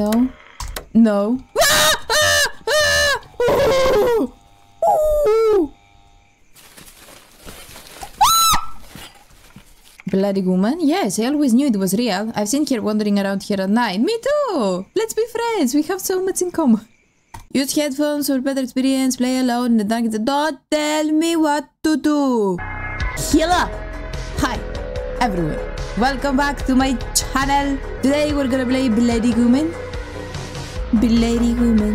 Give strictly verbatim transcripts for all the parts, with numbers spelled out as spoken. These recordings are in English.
No. No. Ah! Ah! Ah! Ooh! Ooh! Ah! Bloody woman? Yes, I always knew it was real. I've seen her wandering around here at night. Me too! Let's be friends, we have so much in common. Use headphones for better experience, play alone in the dark. Don't tell me what to do! Heal up! Hi, everyone. Welcome back to my channel. Today we're gonna play Bloody Woman. Bloody Woman.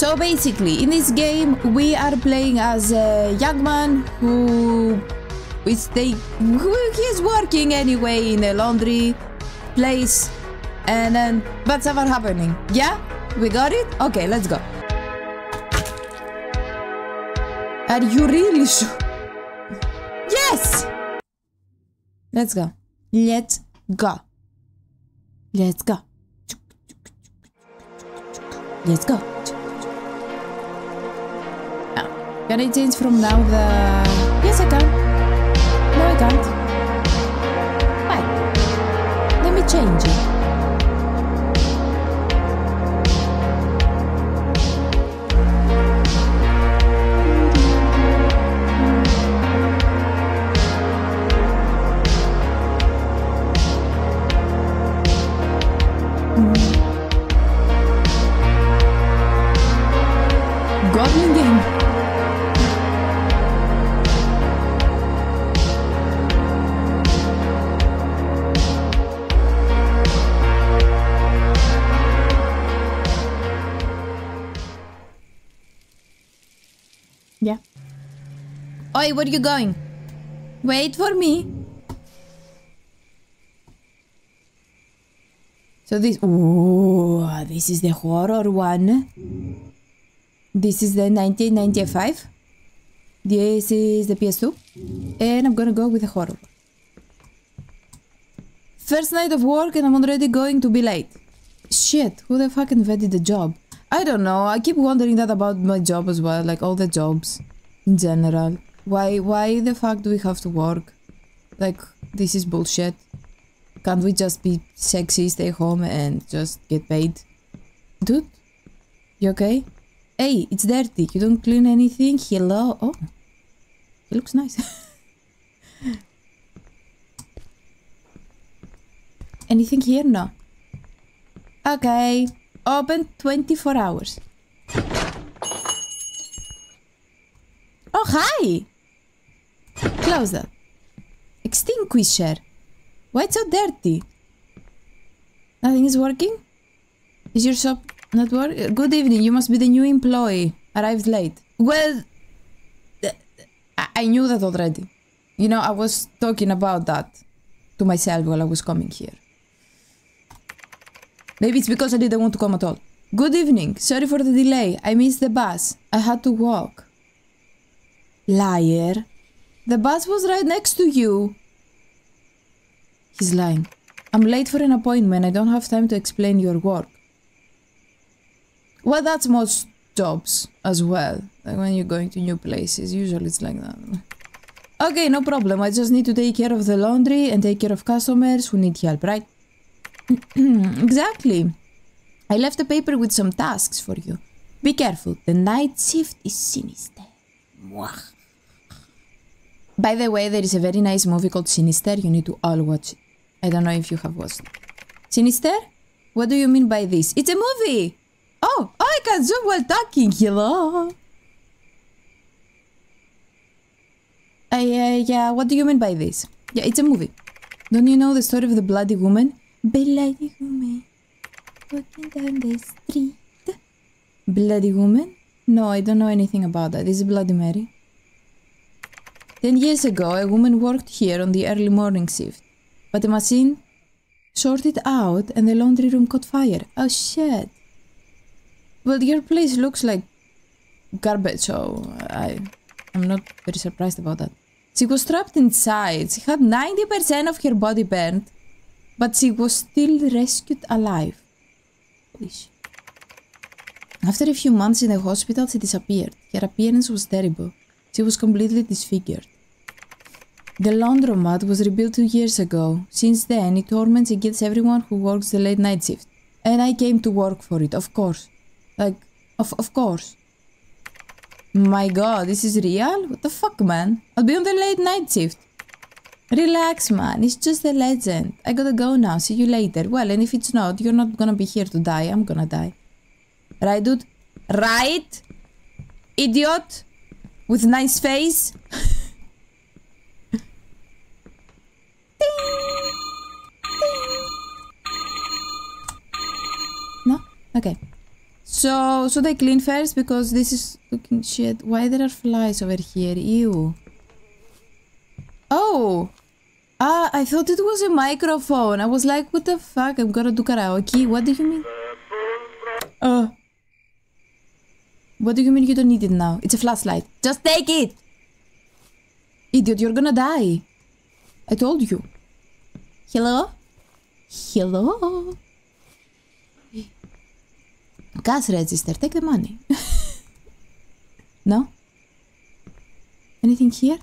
So basically, in this game, we are playing as a young man who is take, who he's working anyway in a laundry place, and then that's what's happening. Yeah, we got it. Okay, let's go. Are you really sure? Yes! Let's go. Let's go. Let's go. Let's go. Oh. Can I change from now the... Yes, I can. No, I can't. Why? Let me change it. Yeah. Oi, where are you going? Wait for me. So this... Ooh, this is the horror one. This is the nineteen ninety-five. This is the P S two. And I'm gonna go with the horror. First night of work and I'm already going to be late. Shit, who the fuck invented the job? I don't know, I keep wondering that about my job as well, like all the jobs in general. Why why the fuck do we have to work? Like, this is bullshit. Can't we just be sexy, stay home and just get paid? Dude, you okay? Hey, it's dirty, you don't clean anything? Hello? Oh, it looks nice. Anything here? No. Okay. Open twenty-four hours. Oh, hi! Close that. Extinguisher. Why it's so dirty? Nothing is working? Is your shop not working? Good evening, you must be the new employee. Arrived late. Well... I knew that already. You know, I was talking about that to myself while I was coming here. Maybe it's because I didn't want to come at all. Good evening. Sorry for the delay. I missed the bus. I had to walk. Liar. The bus was right next to you. He's lying. I'm late for an appointment. I don't have time to explain your work. Well, that's most jobs as well. Like when you're going to new places. Usually it's like that. Okay, no problem. I just need to take care of the laundry and take care of customers who need help, right? Exactly. I left a paper with some tasks for you. Be careful. The night shift is sinister. Mwah. By the way, there is a very nice movie called Sinister. You need to all watch it. I don't know if you have watched it. Sinister? What do you mean by this? It's a movie! Oh, oh I can zoom while talking. Hello. Uh, yeah, yeah, what do you mean by this? Yeah, it's a movie. Don't you know the story of the bloody woman? Bloody woman, walking down the street. Bloody woman? No, I don't know anything about that. This is Bloody Mary. Ten years ago, a woman worked here on the early morning shift. But the machine shorted out and the laundry room caught fire. Oh, shit. Well, your place looks like garbage, so I, I'm not very surprised about that. She was trapped inside. She had ninety percent of her body burned. But she was still rescued alive. After a few months in the hospital, she disappeared. Her appearance was terrible. She was completely disfigured. The laundromat was rebuilt two years ago. Since then, it torments and gets everyone who works the late night shift. And I came to work for it, of course. Like, of, of course. My god, this is real? What the fuck, man? I'll be on the late night shift. Relax, man. It's just a legend. I gotta go now. See you later. Well, and if it's not, you're not gonna be here to die. I'm gonna die. Right, dude? Right? Idiot? With nice face? No? Okay. So, so they clean first because this is looking shit. Why there are flies over here? Ew. Oh! Ah, I thought it was a microphone. I was like, what the fuck? I'm gonna do karaoke. What do you mean? Oh. What do you mean you don't need it now? It's a flashlight. Just take it! Idiot, you're gonna die. I told you. Hello? Hello? Cash register, take the money. No? Anything here?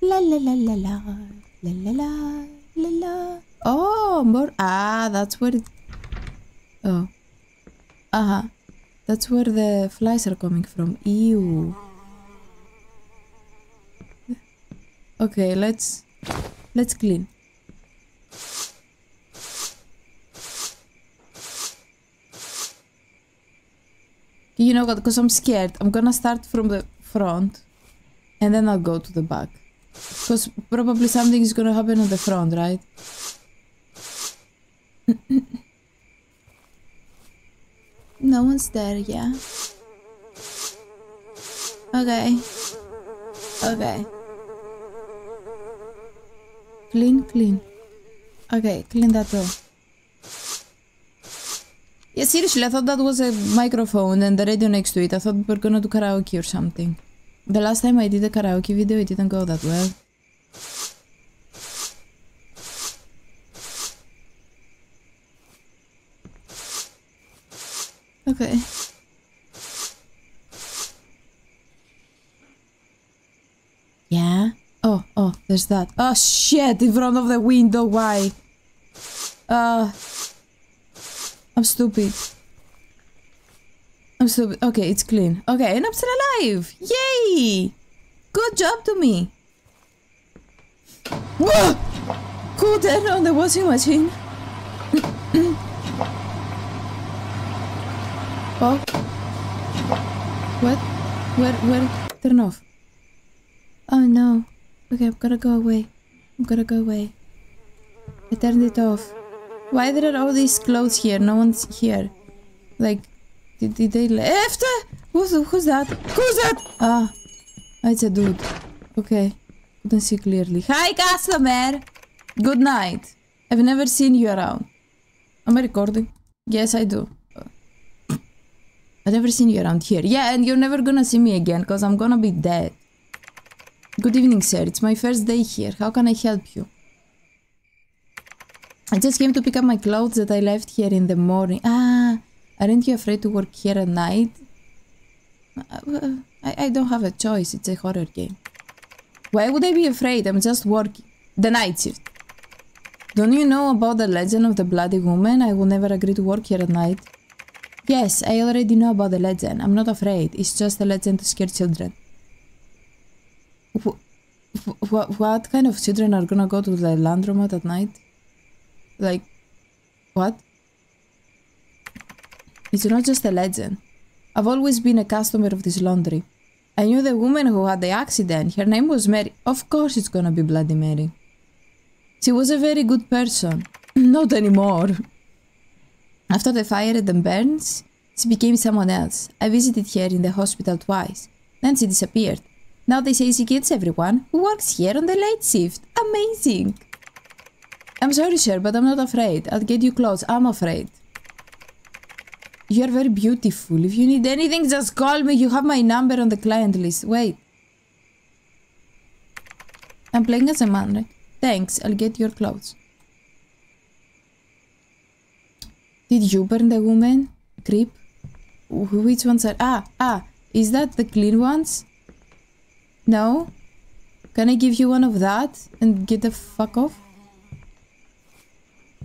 La la la la la la la la la la. Oh, more. Ah, that's where it... Oh. Uh-huh. That's where the flies are coming from. Ew. Okay, let's... Let's clean. You know what, because I'm scared. I'm gonna start from the front. And then I'll go to the back. Because probably something is gonna happen on the front, right? No one's there, yeah? Okay. Okay. Clean, clean. Okay, clean that door. Yeah, seriously, I thought that was a microphone and the radio next to it. I thought we were gonna do karaoke or something. The last time I did a karaoke video, it didn't go that well. Okay. Yeah? Oh, oh, there's that. Oh, shit, in front of the window, why? Uh... I'm stupid. I'm stupid. Okay, it's clean. Okay, and I'm still alive! Yay! Good job to me! Whoa! Cool, turn on the washing machine. Oh. What? Where? Where? Turn off. Oh no. Okay, I'm gonna go away. I'm gonna go away. I turned it off. Why there are all these clothes here? No one's here. Like, did, did they left? Who's, who's that? Who's that? Ah, it's a dude. Okay, couldn't see clearly. Hi, customer! Good night. I've never seen you around. Am I recording? Yes, I do. I've never seen you around here. Yeah, and you're never gonna see me again, because I'm gonna be dead. Good evening, sir. It's my first day here. How can I help you? I just came to pick up my clothes that I left here in the morning. Ah, aren't you afraid to work here at night? I, I don't have a choice. It's a horror game. Why would I be afraid? I'm just working. The night shift. Don't you know about the legend of the Bloody Woman? I will never agree to work here at night. Yes, I already know about the legend. I'm not afraid. It's just a legend to scare children. Wh wh what kind of children are gonna go to the laundromat at night? Like, what? It's not just a legend. I've always been a customer of this laundry. I knew the woman who had the accident. Her name was Mary. Of course it's gonna be Bloody Mary. She was a very good person. Not anymore. After the fire at the Burns, she became someone else. I visited her in the hospital twice. Then she disappeared. Now they say she kills everyone who works here on the late shift. Amazing! I'm sorry, sir, but I'm not afraid. I'll get you clothes. I'm afraid. You're very beautiful. If you need anything, just call me. You have my number on the client list. Wait. I'm playing as a man, right? Thanks. I'll get your clothes. Did you burn the woman? Creep? Which ones are... Ah, ah. Is that the clean ones? No? Can I give you one of that and get the fuck off?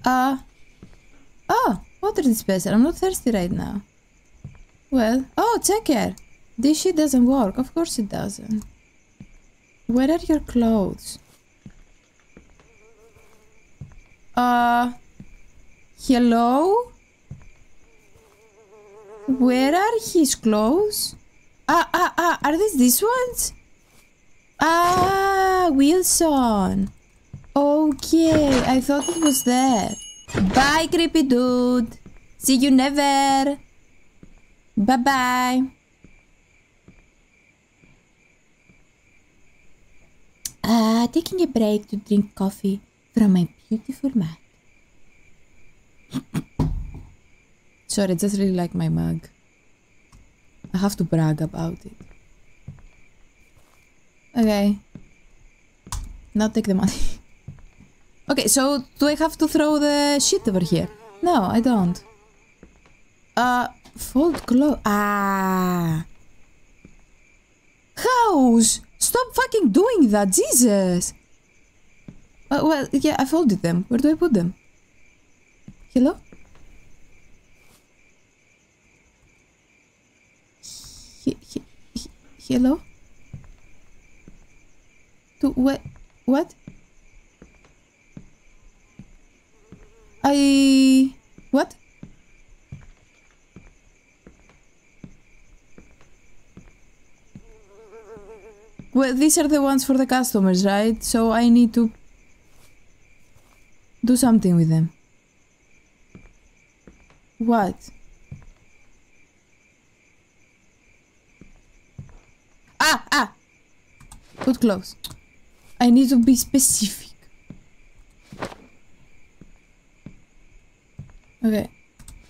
Uh, oh, Water dispenser. I'm not thirsty right now. Well, oh, take care. This shit doesn't work. Of course it doesn't. Where are your clothes? Uh, hello? Where are his clothes? Ah, ah, ah, are these these ones? Ah, Wilson. Okay, I thought it was there. Bye, creepy dude. See you never. Bye-bye. Ah, taking a break to drink coffee from my beautiful mug. Sorry, I just really like my mug. I have to brag about it. Okay. Now take the money. Okay, so do I have to throw the shit over here? No, I don't. Uh, fold clothes. Ah. House! Stop fucking doing that, Jesus! Uh, well, yeah, I folded them. Where do I put them? Hello? He, he, he, hello? To what? What? I... What? Well, these are the ones for the customers, right? So I need to do something with them. What? Ah! Ah! Put clothes. I need to be specific. Okay,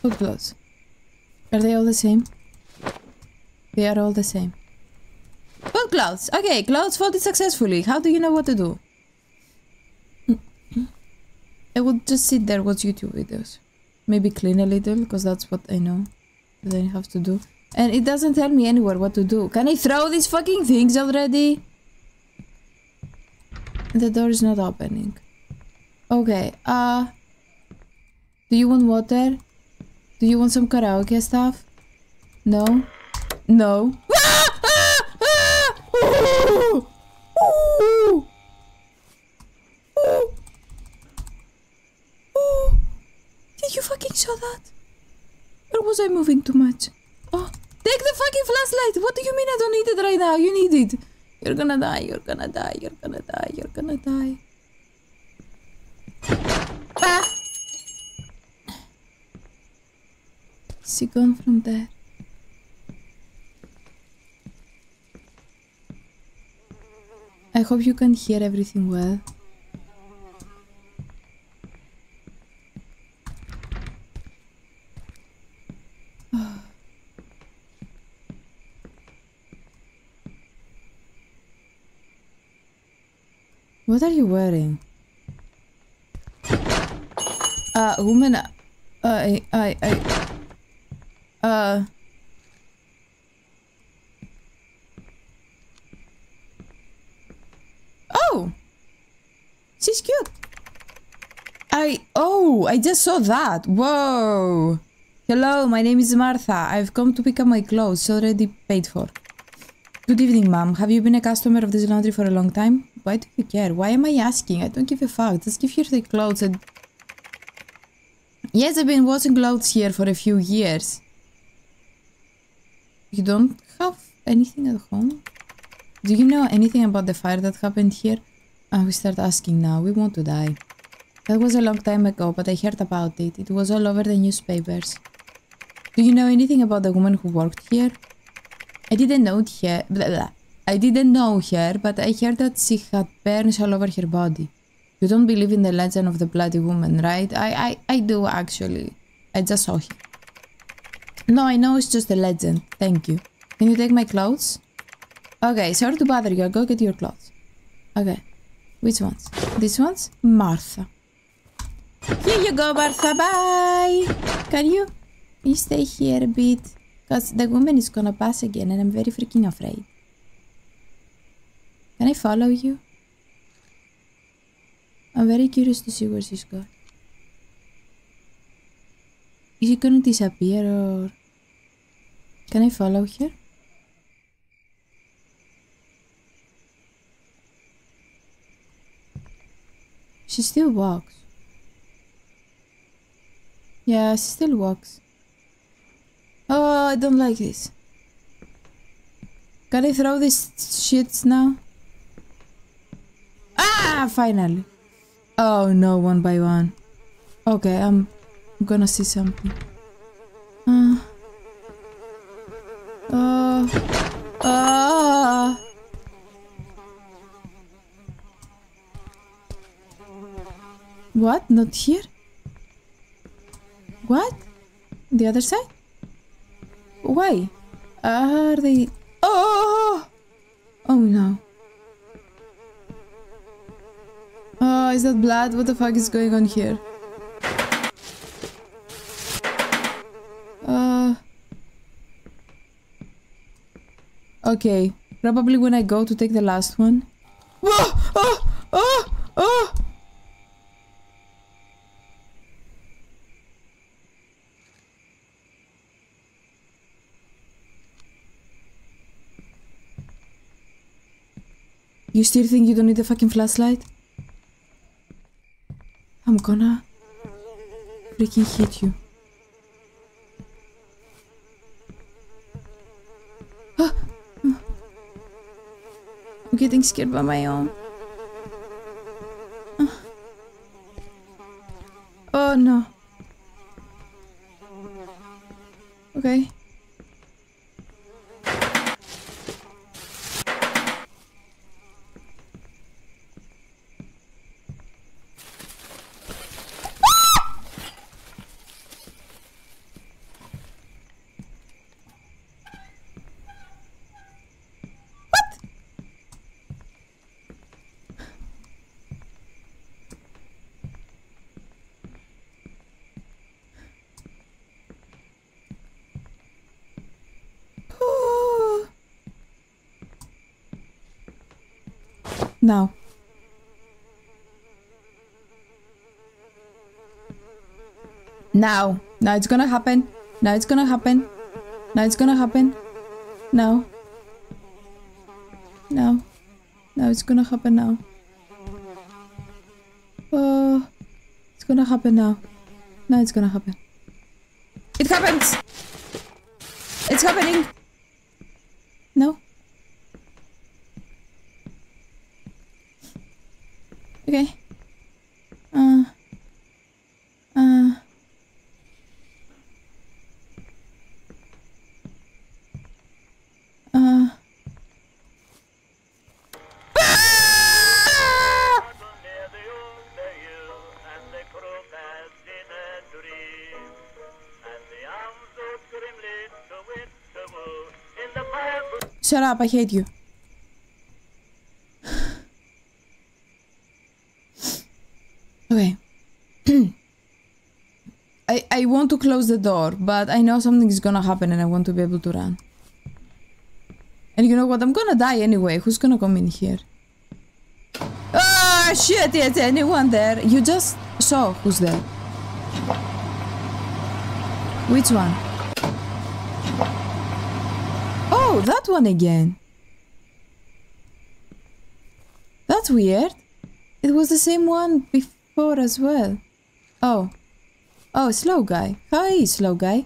put clothes. Are they all the same? They are all the same. Put clothes! Okay, clothes folded successfully. How do you know what to do? I would just sit there, watch YouTube videos. Maybe clean a little, because that's what I know that I have to do. And it doesn't tell me anywhere what to do. Can I throw these fucking things already? The door is not opening. Okay, uh... do you want water? Do you want some karaoke stuff? No? No? Did you fucking saw that? Or was I moving too much? Oh, take the fucking flashlight! What do you mean I don't need it right now? You need it! You're gonna die, you're gonna die, you're gonna die, you're gonna die. Ah! Is he gone from there? I hope you can hear everything well. What are you wearing? Uh, woman... Uh, I... I... I... Uh, oh, she's cute. I, oh, I just saw that. Whoa. Hello, my name is Martha. I've come to pick up my clothes, already paid for. Good evening, ma'am. Have you been a customer of this laundry for a long time? Why do you care? Why am I asking? I don't give a fuck. Just give her the clothes and... Yes, I've been washing clothes here for a few years. You don't have anything at home? Do you know anything about the fire that happened here? And we start asking now. We want to die. That was a long time ago, but I heard about it. It was all over the newspapers. Do you know anything about the woman who worked here? I didn't know her. Blah, blah. I didn't know her, but I heard that she had burns all over her body. You don't believe in the legend of the Bloody Woman, right? I, I, I do, actually. I just saw her. No, I know it's just a legend. Thank you. Can you take my clothes? Okay, sorry to bother you. Go get your clothes. Okay. Which ones? These ones? Martha. Here you go, Martha. Bye! Can you? You stay here a bit. Because the woman is gonna pass again and I'm very freaking afraid. Can I follow you? I'm very curious to see where she's going. Is he gonna disappear or... Can I follow here? She still walks. Yeah, she still walks. Oh, I don't like this. Can I throw these shits now? Ah, finally. Oh no, one by one. Okay, I'm gonna see something. Uh. Uh. Uh. What? Not here? What? The other side? Why? Are they... Oh! Oh no. Oh, is that blood? What the fuck is going on here? Uh... Okay. Probably when I go to take the last one. Whoa! Oh! Oh! Oh! You still think you don't need a fucking flashlight? I'm gonna freaking hit you. Ah! I'm getting scared by my own. Ah. Oh no. Okay. Now. Now. Now it's gonna happen. Now it's gonna happen. Now it's gonna happen. Now. Now. Now it's gonna happen now. Oh. It's gonna happen now. Now it's gonna happen. It happens! It's happening! No? Okay. Uh. Uh. Uh. Ah! Shut up, I hate you. I want to close the door, but I know something's gonna happen and I want to be able to run. And you know what? I'm gonna die anyway. Who's gonna come in here? Ah, shit! Is anyone there? You just saw who's there. Which one? Oh, that one again. That's weird. It was the same one before as well. Oh. Oh, slow guy. Hi, slow guy.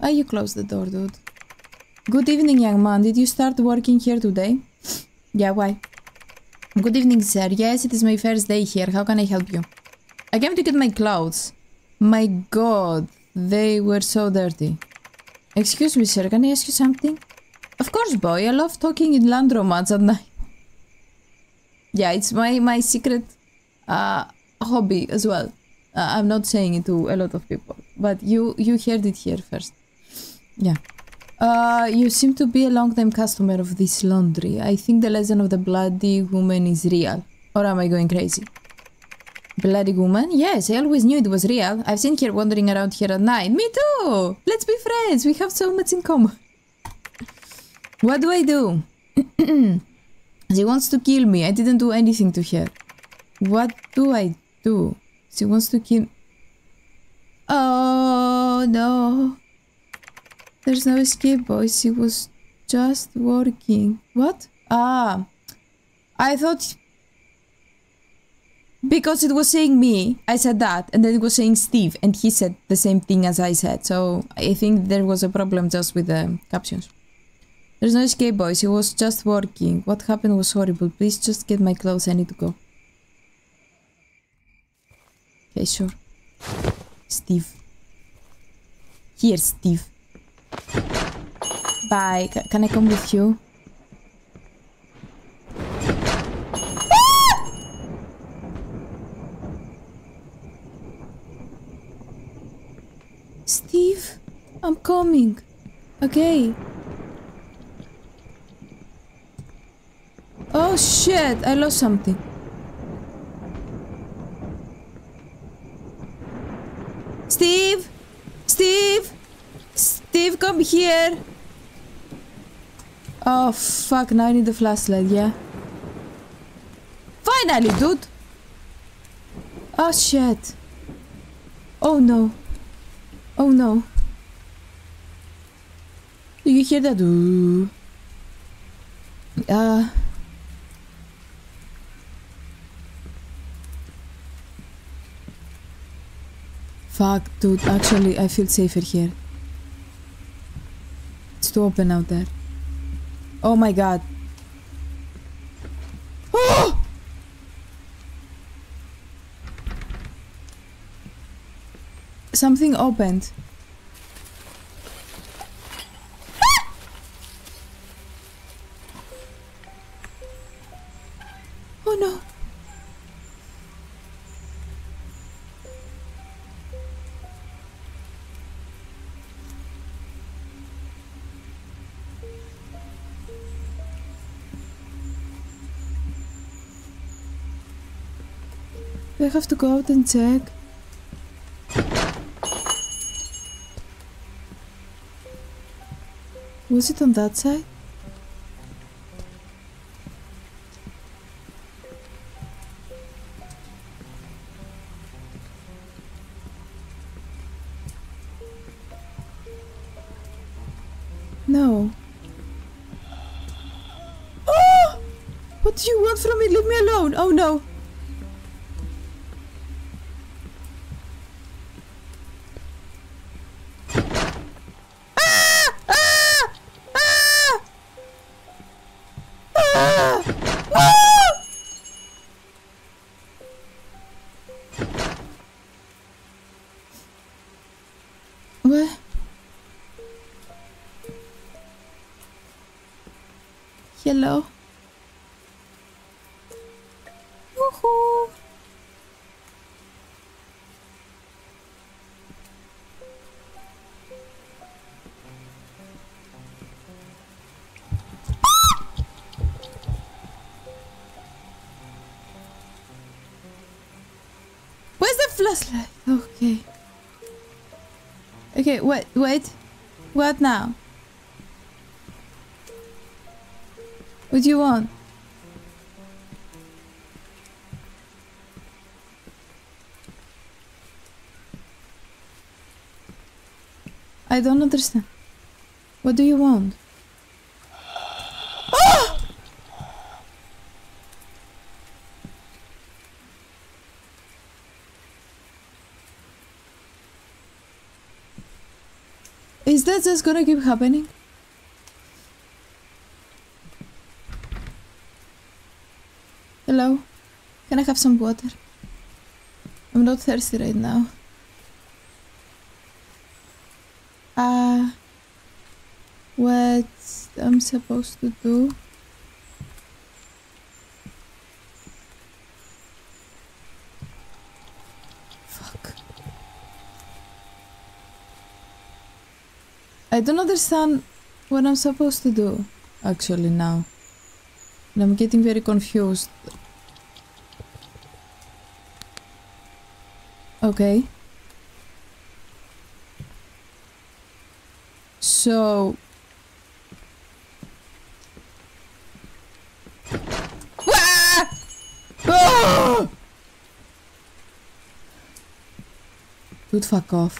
Ah, you closed the door, dude. Good evening, young man. Did you start working here today? Yeah, why? Good evening, sir. Yes, it is my first day here. How can I help you? I came to get my clothes. My God, they were so dirty. Excuse me, sir. Can I ask you something? Of course, boy. I love talking in laundromats at night. Yeah, it's my, my secret... Uh, hobby as well. Uh, I'm not saying it to a lot of people, but you you heard it here first. Yeah. Uh, you seem to be a long-time customer of this laundry. I think the legend of the Bloody Woman is real. Or am I going crazy? Bloody Woman? Yes, I always knew it was real. I've seen her wandering around here at night. Me too! Let's be friends. We have so much in common. What do I do? She wants to kill me. I didn't do anything to her. What do I do? She wants to kill... Oh no! There's no escape, boys. She was just working. What? Ah! I thought... Because it was saying me, I said that, and then it was saying Steve, and he said the same thing as I said, so I think there was a problem just with the captions. There's no escape, boys. He was just working. What happened was horrible. Please just get my clothes. I need to go. Okay, sure. Steve. Here, Steve. Bye. C- can I come with you? Steve, I'm coming. Okay. Oh shit, I lost something. Steve! Steve! Steve, come here! Oh fuck, now I need the flashlight, yeah? Finally, dude! Oh shit. Oh no. Oh no. Do you hear that? Ooh. Uh. Fuck, dude. Actually, I feel safer here. It's too open out there. Oh my god. Oh! Something opened. Ah! Oh no. Do I have to go out and check? Was it on that side? No. Oh! What do you want from me? Leave me alone! Oh no! Hello. Woohoo. Where's the flashlight? Okay. Okay, wait, wait. What now? What do you want? I don't understand. What do you want? Oh! Is that just gonna keep happening? Hello? Can I have some water? I'm not thirsty right now. Ah, uh, what I'm supposed to do? Fuck. I don't understand what I'm supposed to do, actually, now. And I'm getting very confused. Okay. So... Ah! Ah! Dude, fuck off.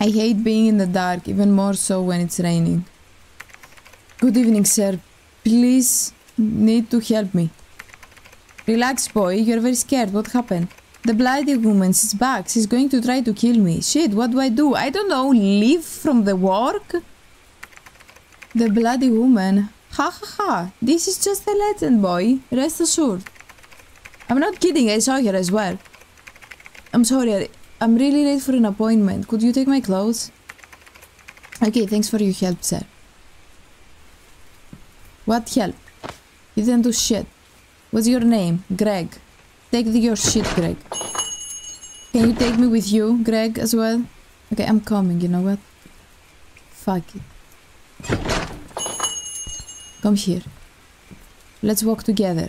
I hate being in the dark, even more so when it's raining. Good evening, sir. Please need to help me. Relax, boy. You're very scared. What happened? The bloody woman, she's back. She's going to try to kill me. Shit, what do I do? I don't know. Leave from the work? The bloody woman. Ha ha ha. This is just a legend, boy. Rest assured. I'm not kidding. I saw her as well. I'm sorry. I'm really late for an appointment. Could you take my clothes? Okay, thanks for your help, sir. What help? You didn't do shit. What's your name? Greg. Take the, your shit, Greg. Can you take me with you, Greg, as well? Okay, I'm coming, you know what? Fuck it. Come here. Let's walk together.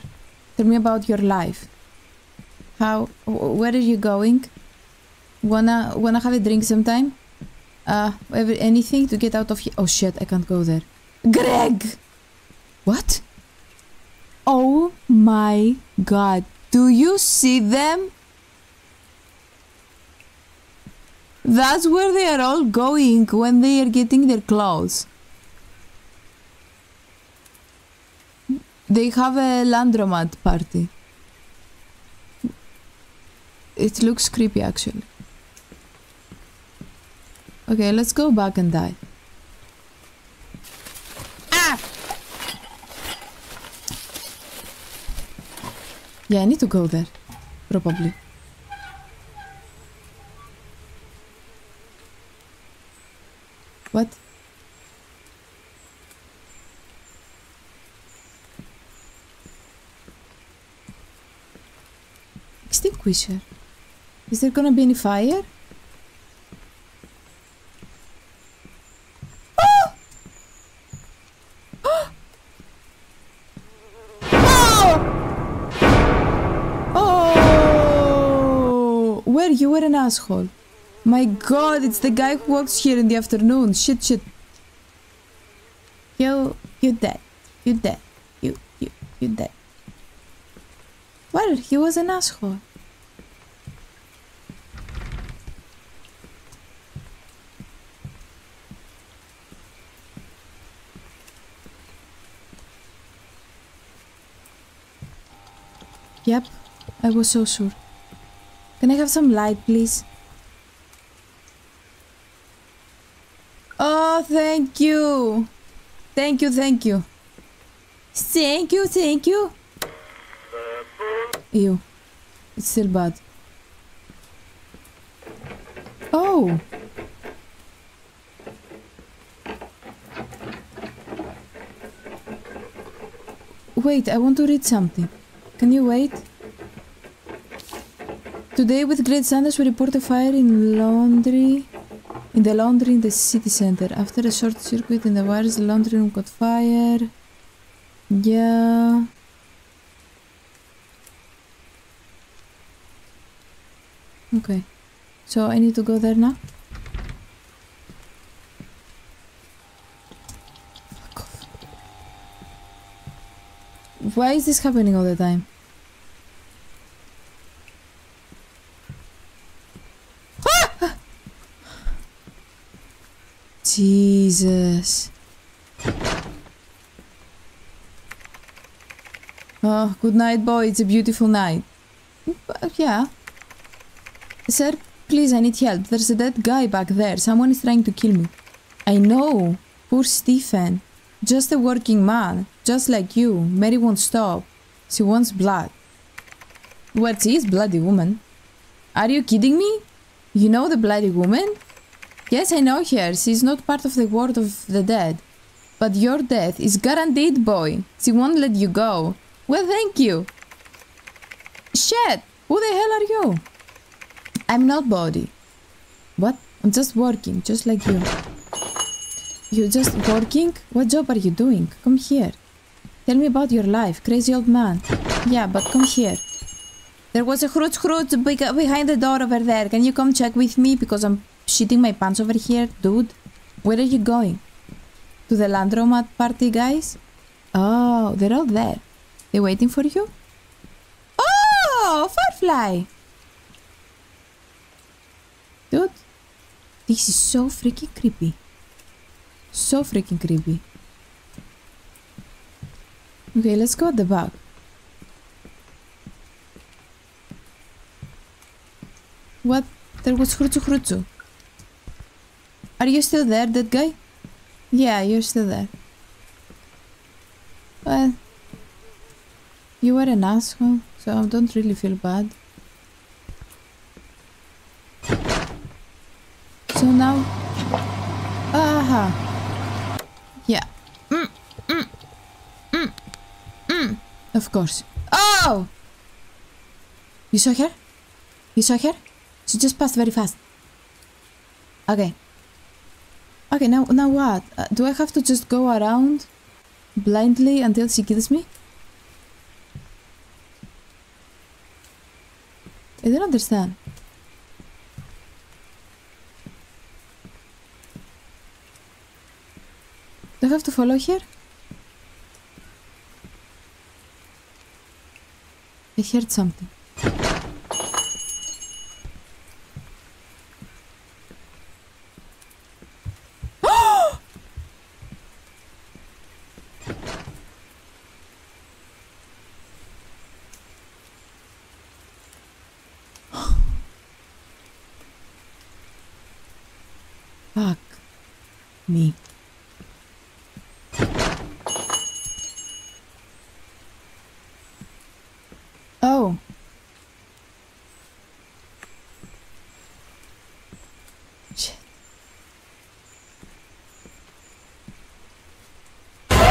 Tell me about your life. How... where are you going? Wanna... wanna have a drink sometime? Uh, ever, anything to get out of here? Oh shit, I can't go there. Greg! What? Oh my god, do you see them? That's where they are all going when they are getting their clothes. They have a laundromat party. It looks creepy actually. Okay, let's go back and die. Yeah, I need to go there, probably. What? Extinguisher? Is there gonna be any fire? You were an asshole. My god, it's the guy who walks here in the afternoon. Shit, shit. You, you dead. You dead. You, you, you dead. Well, he was an asshole. Yep, I was so sure. Can I have some light, please? Oh, thank you. Thank you, thank you. Thank you, thank you. Ew. It's still bad. Oh. Wait, I want to read something. Can you wait? Today, with great sadness, we report a fire in laundry, in the laundry in the city center. After a short circuit in the wires, the laundry room caught fire. Yeah. Okay. So I need to go there now. Fuck off. Why is this happening all the time? Jesus. Oh, good night, boy. It's a beautiful night. But, yeah. Sir, please, I need help. There's a dead guy back there. Someone is trying to kill me. I know. Poor Stephen. Just a working man. Just like you. Mary won't stop. She wants blood. Well, she is bloody woman. Are you kidding me? You know the bloody woman? Yes, I know her. She's not part of the world of the dead. But your death is guaranteed, boy. She won't let you go. Well, thank you. Shit! Who the hell are you? I'm not body. What? I'm just working, just like you. You're just working? What job are you doing? Come here. Tell me about your life, crazy old man. Yeah, but come here. There was a hrutz hrutz behind the door over there. Can you come check with me? Because I'm... shitting my pants over here, dude. Where are you going? To the laundromat party, guys? Oh, they're all there. They're waiting for you? Oh, Firefly! Dude, this is so freaking creepy. So freaking creepy. Okay, let's go at the back. What? There was Hrutsu Hrutsu. Are you still there, that guy? Yeah, you're still there. Well, you were an asshole, so I don't really feel bad. So now... Aha! Yeah. Mm, mm, mm, mm. Of course. Oh! You saw her? You saw her? She just passed very fast. Okay. Okay, now, now what? Uh, do I have to just go around blindly until she kills me? I don't understand. Do I have to follow here? I heard something. Fuck me. Oh. Shit. Hey,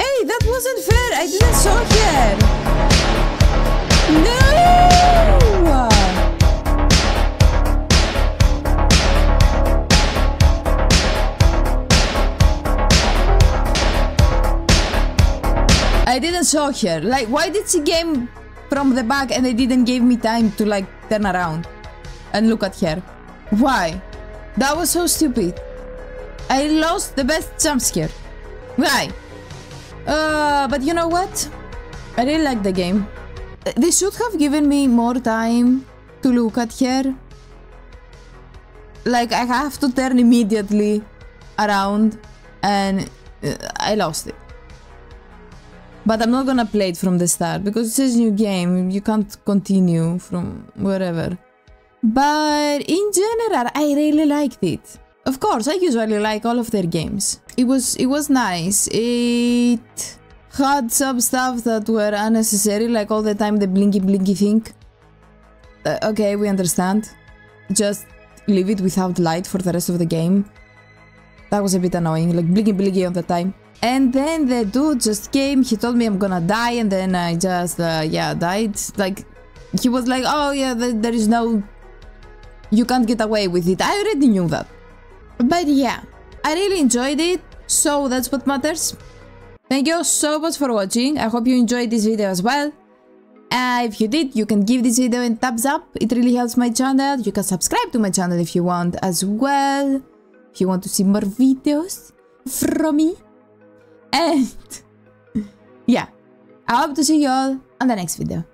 that wasn't fair. I didn't show her. No. I didn't saw her. Like, why did she came from the back and they didn't give me time to like turn around and look at her? Why? That was so stupid. I lost the best jump scare. Why? Uh, but you know what? I really like the game. They should have given me more time to look at her. Like, I have to turn immediately around and uh, I lost it. But I'm not gonna play it from the start, because it says new game, you can't continue from wherever. But in general, I really liked it. Of course, I usually like all of their games. It was, it was nice. It had some stuff that were unnecessary, like all the time the blinky blinky thing. Uh, okay, we understand. Just leave it without light for the rest of the game. That was a bit annoying, like blinky blinky all the time. And then the dude just came, he told me I'm gonna die, and then I just, uh, yeah, died. Like, he was like, oh yeah, th there is no... You can't get away with it. I already knew that. But yeah, I really enjoyed it, so that's what matters. Thank you so much for watching, I hope you enjoyed this video as well. Uh, if you did, you can give this video a thumbs up, it really helps my channel. You can subscribe to my channel if you want as well, if you want to see more videos from me. And yeah, I hope to see you all on the next video.